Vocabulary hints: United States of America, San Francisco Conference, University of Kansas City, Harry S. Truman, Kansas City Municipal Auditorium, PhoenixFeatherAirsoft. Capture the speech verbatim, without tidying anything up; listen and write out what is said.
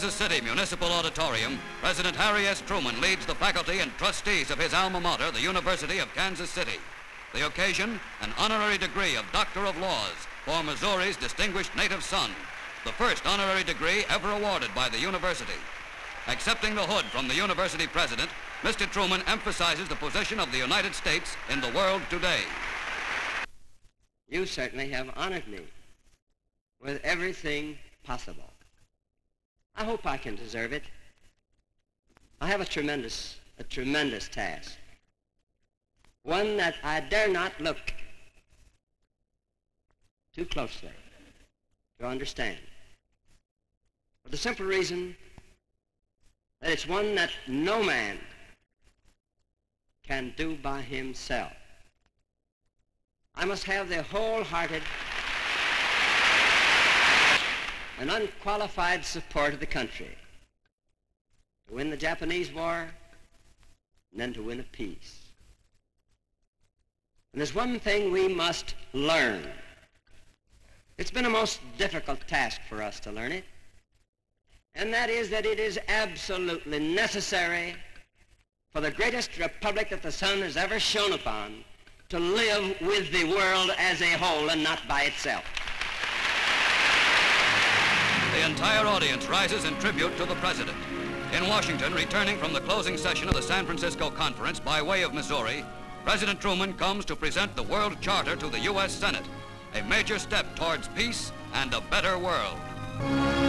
Kansas City Municipal Auditorium, President Harry S. Truman leads the faculty and trustees of his alma mater, the University of Kansas City. The occasion, an honorary degree of Doctor of Laws for Missouri's distinguished native son, the first honorary degree ever awarded by the university. Accepting the hood from the university president, Mister Truman emphasizes the position of the United States in the world today. You certainly have honored me with everything possible. I hope I can deserve it. I have a tremendous, a tremendous task. One that I dare not look too closely to understand. For the simple reason that it's one that no man can do by himself. I must have the wholehearted and unqualified support of the country to win the Japanese war and then to win a peace. And there's one thing we must learn. It's been a most difficult task for us to learn it, and that is that it is absolutely necessary for the greatest republic that the sun has ever shone upon to live with the world as a whole and not by itself. The entire audience rises in tribute to the president. In Washington, returning from the closing session of the San Francisco Conference by way of Missouri, President Truman comes to present the World Charter to the U S Senate, a major step towards peace and a better world.